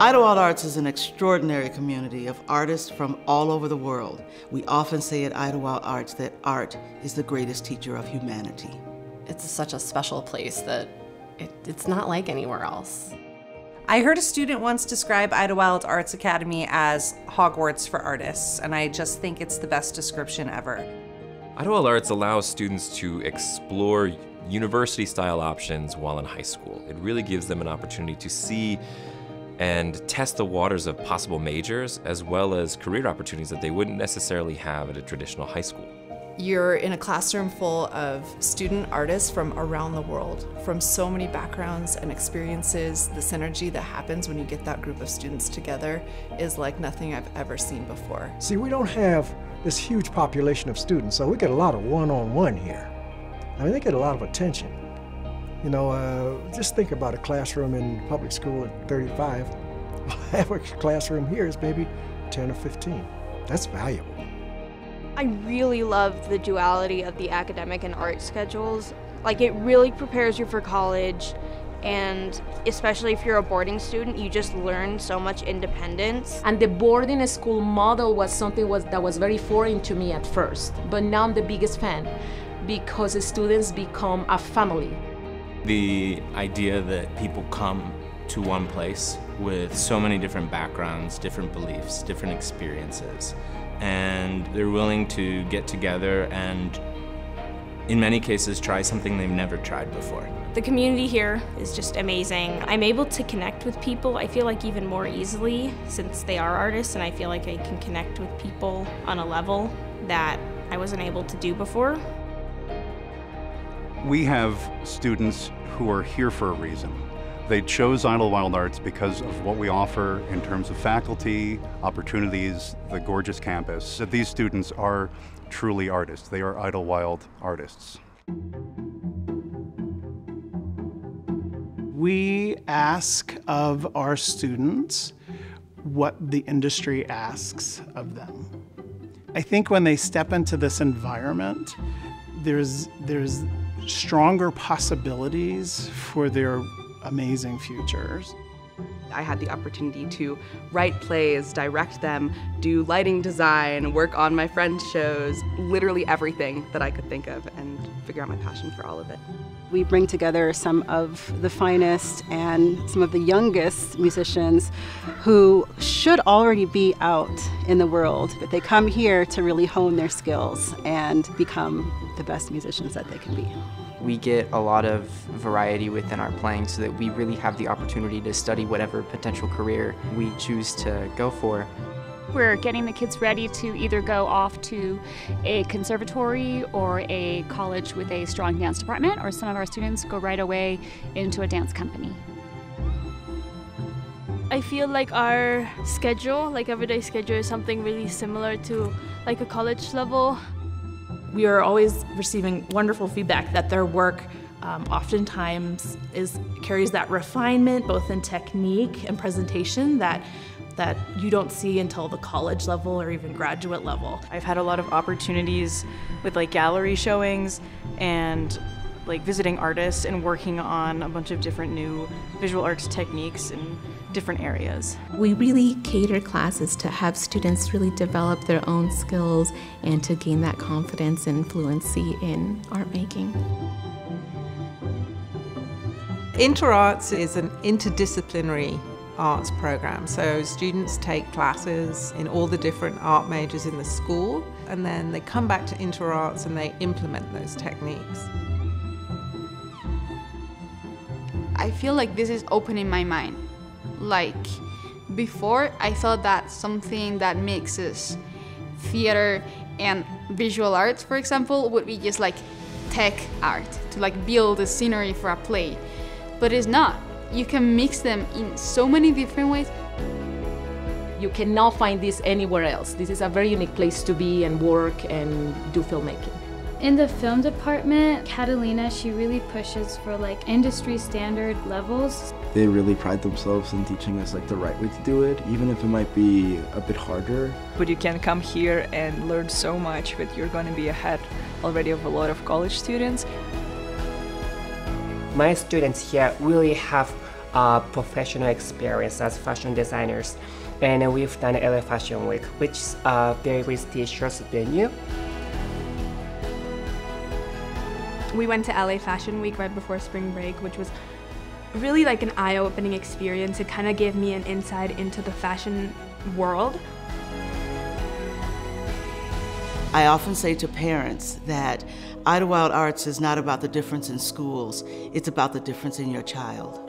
Idyllwild Arts is an extraordinary community of artists from all over the world. We often say at Idyllwild Arts that art is the greatest teacher of humanity. It's such a special place that it's not like anywhere else. I heard a student once describe Idyllwild Arts Academy as Hogwarts for artists, and I just think it's the best description ever. Idyllwild Arts allows students to explore university-style options while in high school. It really gives them an opportunity to see and test the waters of possible majors, as well as career opportunities that they wouldn't necessarily have at a traditional high school. You're in a classroom full of student artists from around the world, from so many backgrounds and experiences. The synergy that happens when you get that group of students together is like nothing I've ever seen before. See, we don't have this huge population of students, so we get a lot of one-on-one here. I mean, they get a lot of attention. You know, just think about a classroom in public school at 35. Our classroom here is maybe 10 or 15. That's valuable. I really love the duality of the academic and art schedules. Like, it really prepares you for college, and especially if you're a boarding student, you just learn so much independence. And the boarding school model was something that was very foreign to me at first, but now I'm the biggest fan because the students become a family. The idea that people come to one place with so many different backgrounds, different beliefs, different experiences, and they're willing to get together and, in many cases, try something they've never tried before. The community here is just amazing. I'm able to connect with people, I feel like, even more easily since they are artists, and I feel like I can connect with people on a level that I wasn't able to do before. We have students who are here for a reason. They chose Idyllwild Arts because of what we offer in terms of faculty, opportunities, the gorgeous campus. These students are truly artists. They are Idyllwild artists. We ask of our students what the industry asks of them. I think when they step into this environment, there's stronger possibilities for their amazing futures. I had the opportunity to write plays, direct them, do lighting design, work on my friend's shows, literally everything that I could think of, and figure out my passion for all of it. We bring together some of the finest and some of the youngest musicians who should already be out in the world, but they come here to really hone their skills and become the best musicians that they can be. We get a lot of variety within our playing so that we really have the opportunity to study whatever potential career we choose to go for. We're getting the kids ready to either go off to a conservatory or a college with a strong dance department, or some of our students go right away into a dance company. I feel like our schedule, like everyday schedule, is something really similar to like a college level. We are always receiving wonderful feedback that their work oftentimes carries that refinement, both in technique and presentation, that you don't see until the college level or even graduate level. I've had a lot of opportunities with like gallery showings and like visiting artists and working on a bunch of different new visual arts techniques in different areas. We really cater classes to have students really develop their own skills and to gain that confidence and fluency in art making. InterArts is an interdisciplinary arts program, so students take classes in all the different art majors in the school, and then they come back to InterArts and they implement those techniques. I feel like this is opening my mind. Like, before I thought that something that mixes theater and visual arts, for example, would be just like tech art, to like build a scenery for a play, but it's not. You can mix them in so many different ways. You cannot find this anywhere else. This is a very unique place to be and work and do filmmaking. In the film department, Catalina, she really pushes for like industry standard levels. They really pride themselves in teaching us like the right way to do it, even if it might be a bit harder. But you can come here and learn so much, but you're going to be ahead already of a lot of college students. My students here really have professional experience as fashion designers. And we've done LA Fashion Week, which is a very prestigious venue. We went to LA Fashion Week right before spring break, which was really like an eye-opening experience. It kind of gave me an insight into the fashion world. I often say to parents that Idyllwild Arts is not about the difference in schools, it's about the difference in your child.